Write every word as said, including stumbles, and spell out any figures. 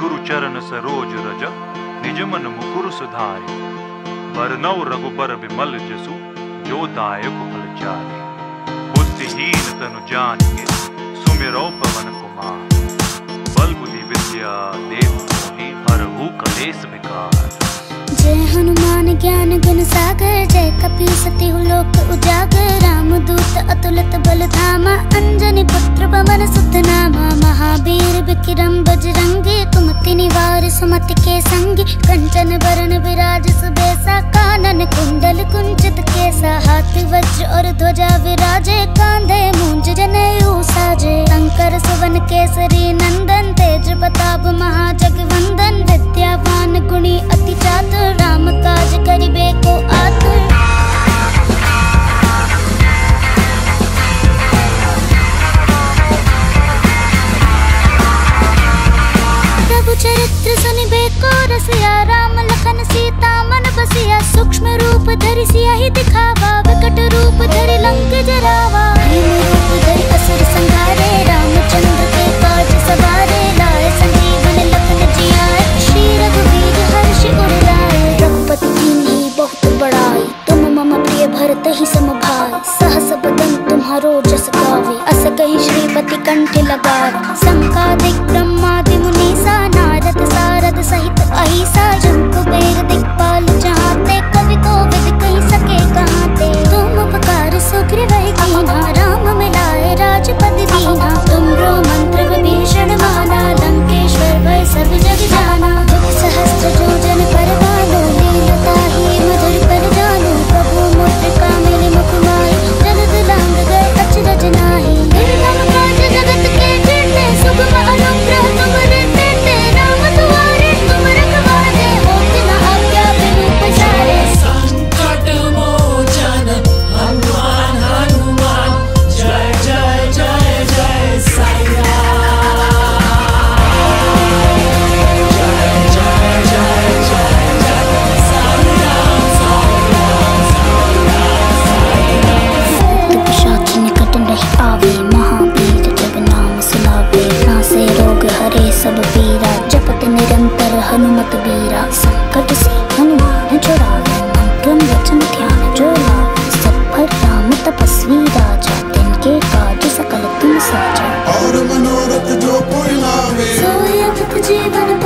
गुरु चरण सरोज रज निज मन मुकुर सुधारि, बरनव रघुबर बिमल जसु जो दायक फल चारि। बुद्धिहीन तनु जानिके सुमिरौ पवन कुमार, बल बुद्धि विद्या देव मोहि हरहु कलेश विकार। जय हनुमान ज्ञान गुण सागर, जय कपीस तिहु लोक उजागर। राम दूत अतुलित बल धामा, अंजनी पुत्र पवन सुत नामा। महावीर बिक्रम बजरंगी, तुम तिनि वार सुमति के संगी। कंचन बरन विराज सुबेसा, कानन कुंडल कुंचित केसा। हाथ वज्र और ध्वजा विराजे, कांधे मूंज जनेऊ साजे। शंकर सुवन केसरी नंदन, तेज प्रताप महाजगवंदन। विद्यावान गुणी अति चातुर, राम काज करिबे को आतुर। प्रभु चरित्र सुनिबे को रसिया, राम लखन सीता मन बसिया। सूक्ष्म रूप धरि सियाहि दिखावा, विकट रूप धरि लंक जरावा। भीम रूप धरि असुर संहारे, रामचंद्र के काज सवारे। लाए संजीवन लखन जियाए, श्री रघुवीर हर्ष उर लाए। रघुपति कीन्ही बहुत बड़ाई, तुम मम प्रिय भरत ही सम भाई। सहस बदन तुम्हारो जस गावे, अस कहि श्रीपति कंठ लगाए। संकादिक ब्रह्मादि मुनीसा, नारद सारद सहित अहिसा। जम कुबेर दिखपाल चाहते, कवि कोविद कहि सके कहाँ ते। तुम उपकार सुग्रीव ही कीन्हा, राम मिलाए राजपद दीन्हा। तुमरो मंत्र विभीषण माना, लंकेश्वर भय सब जग जाना। सहस्त्र योजन पर भानु, लीलता ही मधुर पर जानु। प्रभु मुद्रिका मेलि मुख माहि, जगत लांघ गए अचरज नाहि। निर्मम काज जगत के जेते, सुगम अनुग्रह तुम्हरे तेते। राम दुआरे तुम रखवारे, होत न आज्ञा बिनु पसारे। संकट मोचन हनुमान हनुमान, जय जय जय जय साईं। सब पीरा जपत निरंतर हनुमत बीरा। संकट से हनुमान छुड़ावे, मंत्रम वचन ध्यान जो लावे। सब पर राम तपस्वी राजा, तिनके काज सकल तुम साजा। और मनोरथ जो कोई लावे, सोई अमित जीवन।